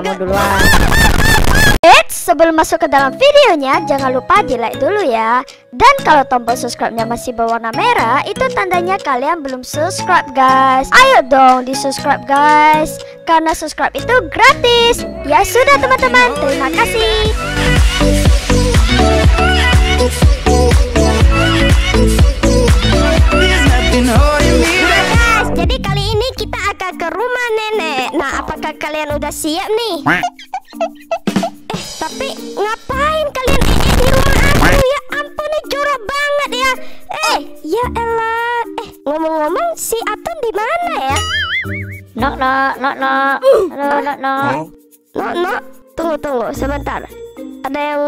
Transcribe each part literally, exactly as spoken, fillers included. kamu duluan. Eits, sebelum masuk ke dalam videonya, jangan lupa di like dulu ya. Dan kalau tombol subscribe-nya masih berwarna merah, itu tandanya kalian belum subscribe guys. Ayo dong di subscribe guys, karena subscribe itu gratis. Ya sudah teman-teman, terima kasih. Guys, jadi kali ini kita akan ke rumah nenek. Nah, apakah kalian udah siap nih? Eh, tapi ngapain kalian eh, eh, di rumah aku? Ya ampun, nih jorok banget ya. Eh, ya elah. Eh, ngomong-ngomong si Atom di mana ya? Nok nok nok nok. Nok nok nok. Nok nok. Tunggu tunggu sebentar. Ada yang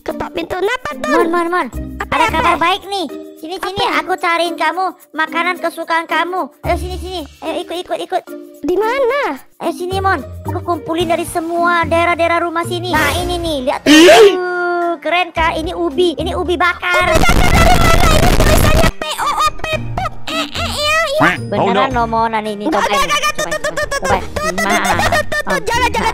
ketok pintu. Kenapa tuh? Mon mon mon. Ada kabar baik nih. Sini sini aku cariin kamu makanan kesukaan kamu. Ayo sini sini. Ayo ikut ikut ikut. Di mana? Ayo sini Mon. Aku kumpulin dari semua daerah-daerah rumah sini. Nah ini nih lihat. Uh, keren kak. Ini ubi. Ini ubi bakar. Ubi bakar dari mana? Ini tulisannya P O O P P E E ya. Beneran no Monan ini. Gak gak gak. Tuh tuh tuh tuh tuh tuh tuh tuh. Jangan jangan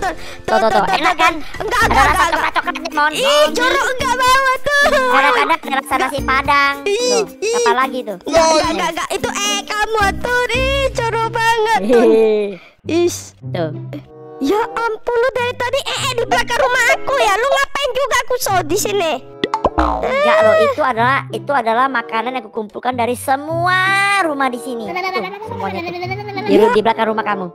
tuh tuh tuh tuh tuh tuh. Enak kan? Enggak enggak enggak. Cokelat Mon. Ih jorok enggak bawa tuh. Anak-anak ngerasa nasi padang. Tuh, apa lagi tuh? Enggak enggak enggak. Itu eh kamu tuh ih jorok banget tuh. Ih tuh. Ya ampun lu dari tadi eh eh di belakang rumah aku ya. Lu ngapain juga aku so di sini? Enggak loh, itu adalah itu adalah makanan yang aku kumpulkan dari semua rumah di sini. Di, di belakang rumah kamu.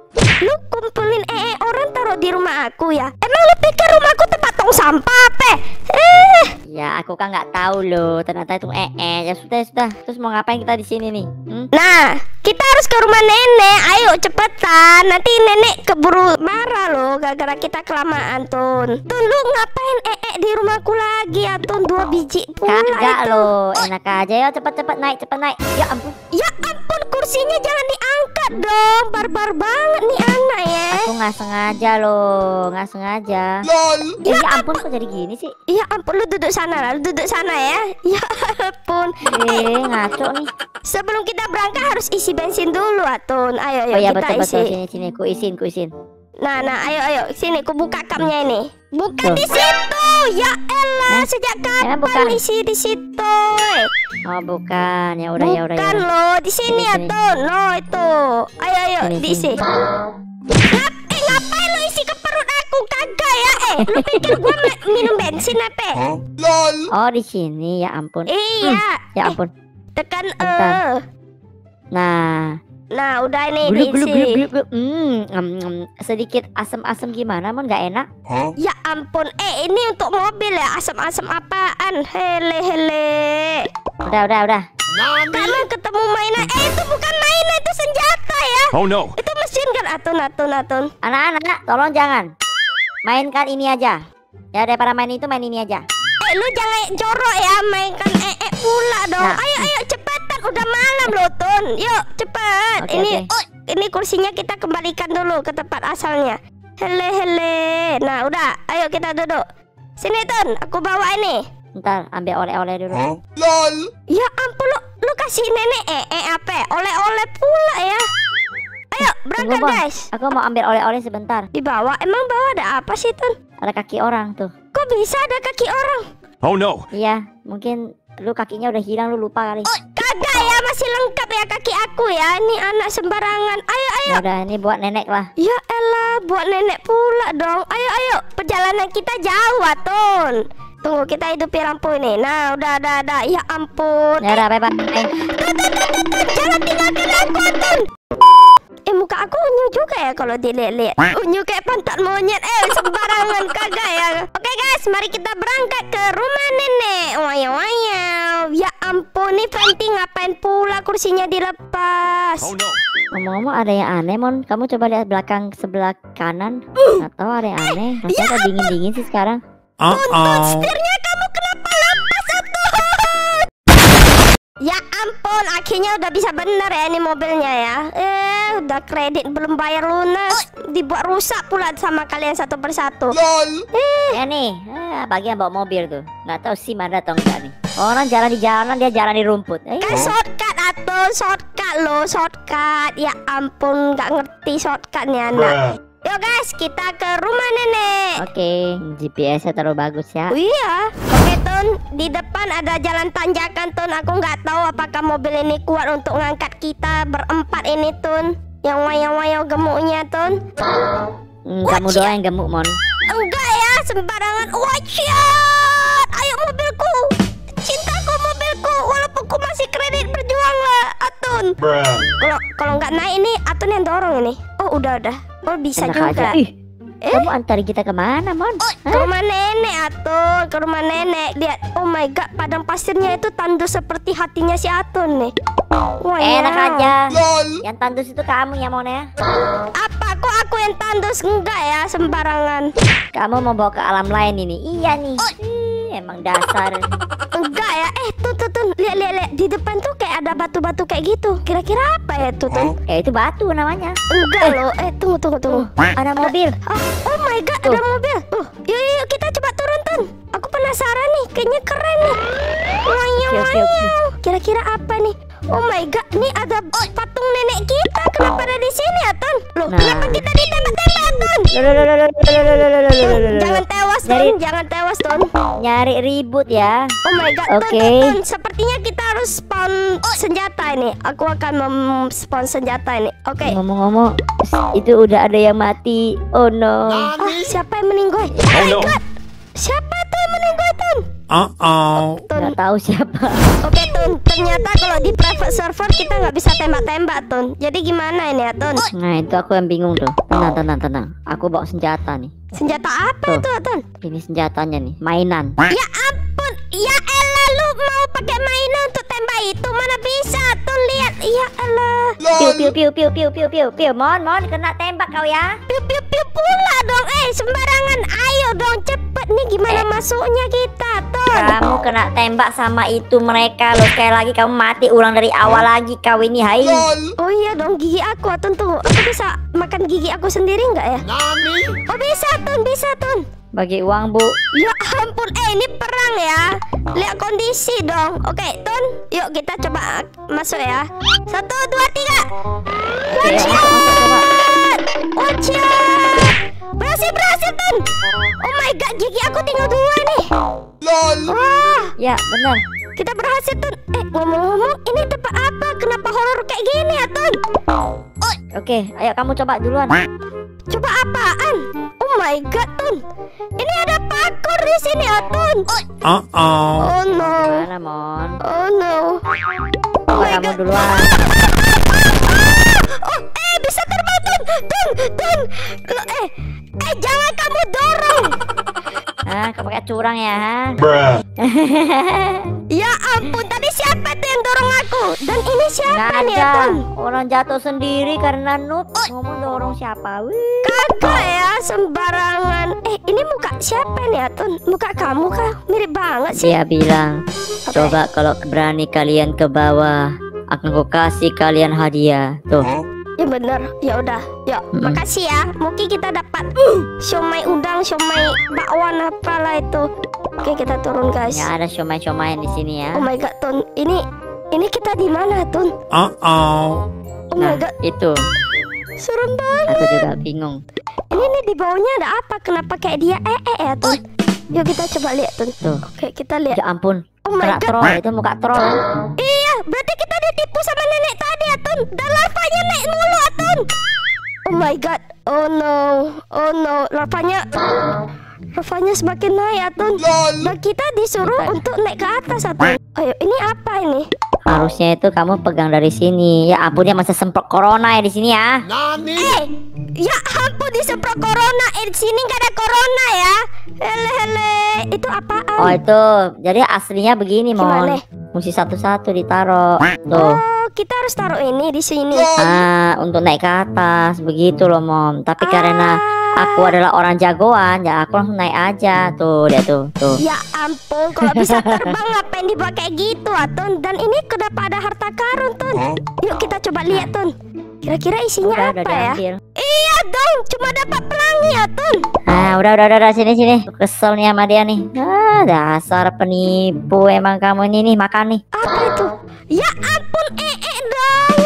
Lu kumpulin ee orang taruh di rumah aku ya? Emang lu pikir rumahku tempat tong sampah apa? Eh. Ya aku kan nggak tahu loh. Ternyata itu ee. Ya sudah sudah. Terus mau ngapain kita di sini nih? Hmm? Nah, kita harus ke rumah nenek. Ayo cepetan. Nanti nenek keburu marah loh. Gara-gara kita kelamaan Tun. Tun lu ngapain ee di rumahku lagi ya Tun? Dua biji pula. Kagak loh. Enak aja ya. Cepat-cepat naik. Cepat naik. Ya ampun. Ya ampun. Kursinya jangan diangkat dong. Barbar banget nih anak ya. Aku nggak sengaja loh, nggak sengaja. Lol. Eh, ya ampun kok jadi gini sih? Ya ampun lu duduk sana lah, lu duduk sana ya. Ya ampun. Eh ngaco nih. Sebelum kita berangkat harus isi bensin dulu Atun. Ayo ayo oh, ya, kita betul, isi. Betul, sini sini ku isin ku isin. Nah nah ayo ayo sini ku buka kapnya ini. Bukan di situ. Ya elah, nah, sejak kapan ya, isi di situ? Oh bukan, ya udah ya udah. Bukan lo, di sini ya tuh, no itu. Ayo ayo sini, diisi. Ngap, eh, ngapain lo isi ke perut aku kagak ya? Eh, lo pikir gua minum bensin apa? Oh, lol. Oh di sini ya ampun. Iya. Hmm, ya ampun. Eh, tekan e. Uh. Nah. Nah udah ini gluk, gluk, gluk, gluk, gluk. Mm, um, um, sedikit asam-asam gimana Mon, gak enak? Huh? Ya ampun, eh ini untuk mobil ya. Asam-asam apaan? Hele hele. Udah udah udah. Kamu ketemu mainan. Eh itu bukan mainan, itu senjata ya. Oh no. Itu mesin kan Atun Atun Atun. Anak-anak tolong jangan mainkan ini aja. Ya daripada main itu main ini aja. Eh lu jangan jorok ya, mainkan eh eh pula dong. Nah. Ayo ayo cepet. Udah malam loh Tun, yuk cepat. Okay, ini okay. Oh, ini kursinya kita kembalikan dulu ke tempat asalnya. Hele hele. Nah udah, ayo kita duduk. Sini Tun, aku bawa ini. Ntar ambil oleh-oleh dulu. Huh? Lol. Ya ampun lu, lu kasih nenek eh, eh apa? Oleh-oleh pula ya. Ayo berangkat tunggu, guys. Aku mau ambil oleh-oleh sebentar. Di bawah, emang bawah ada apa sih Tun? Ada kaki orang tuh. Kok bisa ada kaki orang? Oh no. Iya, mungkin lu kakinya udah hilang, lu lupa kali. Oh, kagak ya, masih lengkap ya kaki aku ya. Ini anak sembarangan. Ayo ayo. Ya udah, ini buat nenek lah. Ya elah, buat nenek pula dong. Ayo ayo, perjalanan kita jauh Tun. Tunggu kita hidupi lampu ini. Nah, udah ada ada. Ya ampun. Ya udah, bye-bye. Jangan tinggalkan aku Tun. Eh muka aku unyu juga ya kalau dilihat-lihat. Unyu kayak pantat monyet. Eh sembarangan kagak ya. Oke guys, mari kita berangkat ke rumah nenek. Wayang-wayang. Ya ampun nih Fenty ngapain pula kursinya dilepas? Ngomong-ngomong oh, no. Ada yang aneh Mon. Kamu coba lihat belakang sebelah kanan. Nggak tahu ada yang aneh. Rasanya ya dingin-dingin sih sekarang. Uh-oh. Tuntut setirnya kamu kenapa lepas satu? Ya ampun akhirnya udah bisa bener ya ini mobilnya ya. Eh udah kredit belum bayar lunas, dibuat rusak pula sama kalian satu persatu. Eh. Ya nih, eh, bagian bawa mobil tuh, nggak tahu sih mana atau enggak nih. Orang jalan di jalan dia jalan di rumput. Eh. Kan shortcut atau shortcut lo, shortcut. Ya ampun, nggak ngerti shortcut nih anak. Yuk guys, kita ke rumah nenek. Oke, okay, G P S-nya terlalu bagus ya. Oh, iya. Oke Tun, di depan ada jalan tanjakan Tun. Aku nggak tahu apakah mobil ini kuat untuk ngangkat kita berempat ini Tun. Yang wayang-wayang gemuknya Tun. Mm, kamu doang yang gemuk Mon. Enggak ya, sembarangan. Watch out! Ayo mobilku, cintaku mobilku. Walaupun ku masih kredit, berjuanglah Atun. Kalau kalau nggak naik ini Atun yang dorong ini. Oh udah udah. Oh bisa enak juga. Ih, eh? Kamu antar kita kemana Mon? Oh, ke rumah nenek Atun, ke rumah nenek. Lihat, oh my god, padang pasirnya itu tandus seperti hatinya si Atun nih. Wah, enak ya aja. Lol. Yang tandus itu kamu ya Mon ya. Apa kok aku yang tandus? Enggak ya, sembarangan. Kamu mau bawa ke alam lain ini. Iya nih. Oh. Ih, emang dasar. Enggak ya. Eh tuh tuh tuh, lihat lihat lihat di depan tuh kayak ada batu-batu kayak gitu. Kira-kira apa ya tuh tuh? Eh itu batu namanya. Enggak eh. loh. Eh tunggu tunggu tunggu. Uh, ada mobil. Oh, oh my god, tuh. Ada mobil. Uh, yuk yuk kita coba turun Tun. Aku penasaran nih, kayaknya keren nih. Wayang-wayang. Kira-kira apa nih? Oh my god, nih ada patung nenek kita. Kenapa ada di sini ya Tun? Loh, nah. Kenapa kita ditembak-tembak Tun? Jangan tewas Tun, nyari... jangan tewas Tun. Nyari ribut ya. Oh my god, okay. Tun, Tun, Tun, sepertinya kita harus spawn senjata ini. Aku akan mem-spawn senjata ini. Oke. Okay. Ngomong-ngomong, itu udah ada yang mati. Oh no. Oh, siapa yang meninggal? Oh my god, siapa tuh yang meninggal Tun? Uh oh, nggak tahu siapa. Oke Tun, ternyata kalau di private server kita nggak bisa tembak-tembak Tun. Jadi gimana ini ya Tun? Nah itu aku yang bingung tuh. Tenang, tenang, tenang. Aku bawa senjata nih. Senjata apa itu Tun? Ini senjatanya nih, mainan. Ya ampun, ya elah, lu mau pakai mainan untuk tembak itu mana bisa Tun, lihat, ya elah. Piu piu piu piu piu piu piu piu, Mon Mon kena tembak kau ya. Piu piu piu pula dong, eh sembarangan. Ayo dong cepet nih, gimana eh. masuknya kita Tun? Kamu kena tembak sama itu mereka loh. Sekali lagi kamu mati, ulang dari awal lagi kau ini, hai. Oh iya dong, gigi aku Tun, tunggu. Aku bisa makan gigi aku sendiri nggak ya? Nami. Oh bisa Tun, bisa Tun. Bagi uang Bu. Ya ampun, eh ini perang ya. Lihat kondisi dong. Oke Tun, yuk kita coba masuk ya. Satu, dua, tiga. Uciat, uciat. Berhasil, berhasil Tun. Oh my god, gigi aku tinggal dua nih. Wah, ya benar. Kita berhasil Tun. Eh ngomong-ngomong, ini tempat apa? Kenapa horor kayak gini ya Tun? Oh. Oke, ayo kamu coba duluan. Coba apaan? Oh my god Tun, ini ada parkour di sini ya Tun. Oh oh. Oh no. Mana Mon? Oh no. Oh, oh kamu duluan. Oh eh bisa terbang Tun, Tun, Tun. Loh, eh, eh jangan kamu dorong. Ah, kamu kayak curang ya. Ya ampun, tadi siapa tuh yang dorong aku? Dan ini siapa Nggak nih Tun? Orang jatuh sendiri karena noob. Oh. Ngomong dorong siapa? Wih. Kakak ya, sembarangan. Eh, ini muka siapa nih Tun? Muka kamu kah? Mirip banget sih. Dia bilang, okay. Coba kalau berani kalian ke bawah, aku kasih kalian hadiah. Tuh. Ya bener, ya udah, yuk, mm-hmm. Makasih ya. Mungkin kita dapat mm, siomay udang, siomay bakwan, apalah itu. Oke, kita turun guys. Ya ada siomay-siomay di sini ya. Oh my god, Tun, ini, ini kita di mana Tun? Uh oh, oh nah, my god, itu. Serem banget. Aku juga bingung. Ini nih di bawahnya ada apa? Kenapa kayak dia eh eh ya Tun? Yuk kita coba lihat Tun. Tuh. Oke, kita lihat. Ya ampun. Oh my god, troll, itu muka troll. Iya, berarti kita ditipu sama nenek tadi ya Tun. Dan larvanya naik mulu Tun. Oh my god. Oh no. Oh no. Larvanya larvanya semakin naik ya Tun. Dan kita disuruh untuk naik ke atas ya Tun. Ayo, ini apa ini? Harusnya itu kamu pegang dari sini. Ya ampun ya, masa semprot corona ya di sini ya. Nani? Eh, ya ampun disemprot corona. Eh, di sini nggak ada corona ya. Hele hele. Itu apaan? Oh itu, jadi aslinya begini Mon. Mesti satu-satu ditaruh. Tuh. Oh, kita harus taruh ini di sini. Ah, untuk naik ke atas begitu loh Mom. Tapi ah. karena aku adalah orang jagoan, ya aku langsung naik aja. Tuh, lihat tuh, tuh. Ya ampun, kalau bisa terbang ngapain dibawa kayak gitu, Tun? Dan ini kenapa ada harta karun, Tun? Yuk kita coba lihat, Tun. Kira-kira isinya udah, apa udah, ya? Iya dong, cuma dapat pelangi, Tun. Ah, udah, udah, udah, udah, sini, sini. Kesel nih sama dia nih. Ah, dasar penipu emang kamu ini nih, makan nih. Apa itu? Ya ampun, ee eh, dong.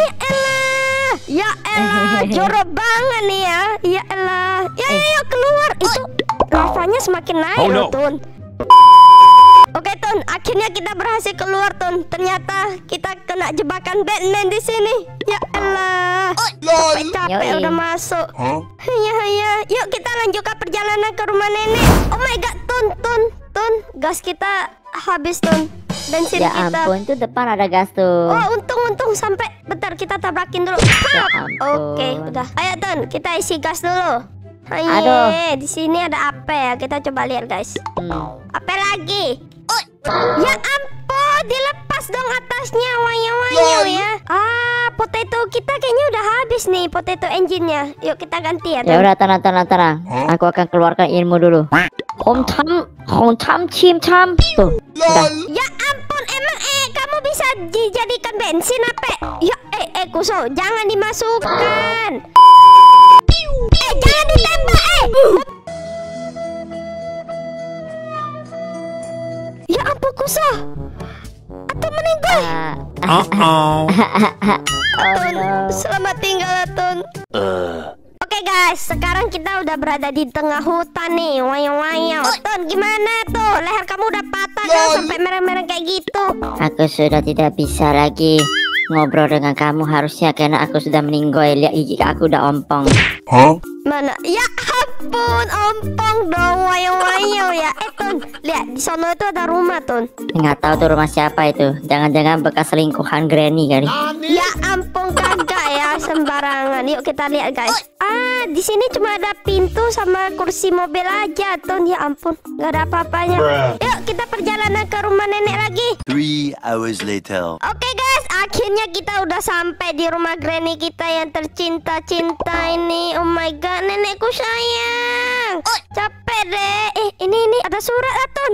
Ya elah, jorok banget nih ya. Ya elah. Ya ya, ya keluar. Itu lavanya semakin naik oh, no. loh, Tun. Oke, Tun, akhirnya kita berhasil keluar, Tun. Ternyata kita kena jebakan Batman di sini. Ya elah. Capek-capek udah masuk. Huh? Ya ya, yuk kita lanjutkan perjalanan ke rumah nenek. Oh my god, Tun, Tun, Tun, gas kita habis, Tun. Bensin ya kita. Ampun, itu depan ada gas tuh. Oh, untung-untung sampai. Bentar, kita tabrakin dulu. Ya oke, udah. Ayo, Tun, kita isi gas dulu. Ayo, di sini ada apa ya? Kita coba lihat, guys. Hmm. Apa lagi? Oh. Ya ampun, dilepas dong atasnya, wanyu-wanyu ya. Ah, potato kita kayaknya udah habis nih, potato engine-nya. Yuk kita ganti ya. Ya udah, tenang, tenang, tenang. Aku akan keluarkan ilmu dulu. Om tam, om tam, cim tam. Tuh. Ya ampun, emang eh kamu bisa dijadikan bensin apa? Ya eh eh Kuso, jangan dimasukkan. Eh, jangan ditembak, eh. Ya ampun, Kuso. Atun meninggal. Uh -oh. Atun, selamat tinggal, Atun. Uh. Oke, okay, guys. Sekarang kita udah berada di tengah hutan nih. Wayang-wayang. Atun, gimana tuh? Leher kamu udah patah kan? Sampai merah-merah kayak gitu. Aku sudah tidak bisa lagi ngobrol dengan kamu harusnya, karena aku sudah meninggoy. Lihat gigi aku udah ompong. Huh? Mana? Ya ampun, ompong dong, wayo-wayo ya. Eh, Tun, lihat di sana itu ada rumah, Tun. Nggak tahu tuh rumah siapa itu. Jangan-jangan bekas selingkuhan Granny kali. Ya ampun, kagak ya, sembarangan. Yuk kita lihat, guys. Ah, di sini cuma ada pintu sama kursi mobil aja, Tun. Ya ampun, nggak ada apa-apanya. Yuk kita perjalanan ke rumah nenek lagi. Three hours later. Oke, okay, guys. Akhirnya kita udah sampai di rumah Granny kita yang tercinta-cinta ini. Oh my god, nenekku sayang. Oh, capek deh. Eh, ini ini ada surat, Atun.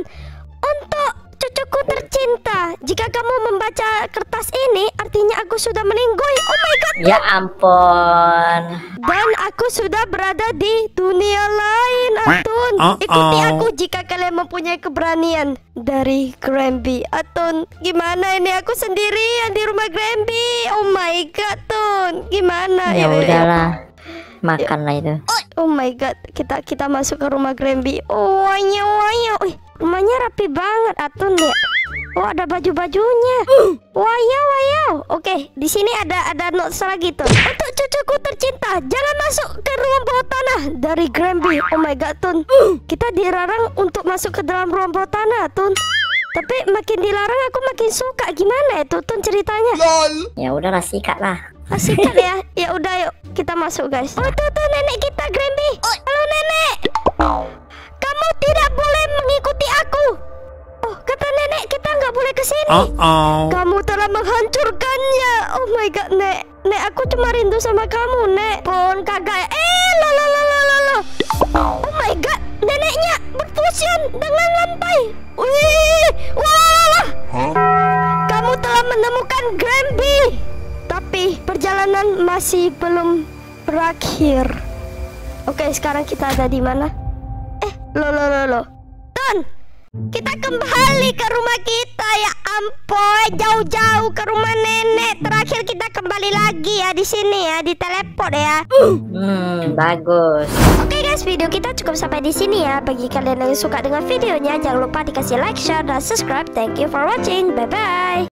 Untuk cucuku tercinta, jika kamu membaca kertas ini, artinya aku sudah meninggoy. Oh my god. Ya ampun. Dan aku sudah berada di dunia lain, Atun. Uh-oh. Ikuti aku jika kalian mempunyai keberanian. Dari Granby. Atun, gimana ini? Aku sendirian di rumah Granby. Oh my god, Tun, gimana? Ya udahlah, makanlah itu. Oh my god, kita kita masuk ke rumah Granby. Oh, wanyo wanyo. Wih, rumahnya rapi banget, Atun ya. Oh, ada baju-bajunya. Wayo wayo. Oke, di sini ada ada notes lagi, Tun. Untuk cucuku tercinta, jangan masuk ke ruang bawah tanah dari Granby. Oh my god, Tun. Kita dilarang untuk masuk ke dalam ruang bawah tanah, Tun. Tapi makin dilarang aku makin suka. Gimana itu, Tun, ceritanya? Ya udahlah, sikat lah. Ah, sikat ya. Ya udah, yuk kita masuk, guys. Oh, tuh tuh nenek kita Granby. Halo nenek. Kamu tidak boleh mengikuti aku. Oh, kata nenek kita nggak boleh kesini. Uh -oh. Kamu telah menghancurkannya. Oh my god, nek, nek aku cuma rindu sama kamu, nek. Pun kagak. Eh, lo lo lo lo lo. Oh my god, neneknya berfusion dengan lantai. Wih, wah. Huh? Kamu telah menemukan Granby, tapi perjalanan masih belum berakhir. Oke, sekarang kita ada di mana? Eh, lo lo lo lo. Tun. Kita kembali ke rumah kita. Ya ampun, jauh-jauh ke rumah nenek. Terakhir kita kembali lagi ya di sini ya, di teleport ya. Hmm, bagus. Oke okay, guys, video kita cukup sampai di sini ya. Bagi kalian yang suka dengan videonya, jangan lupa dikasih like, share, dan subscribe. Thank you for watching. Bye bye.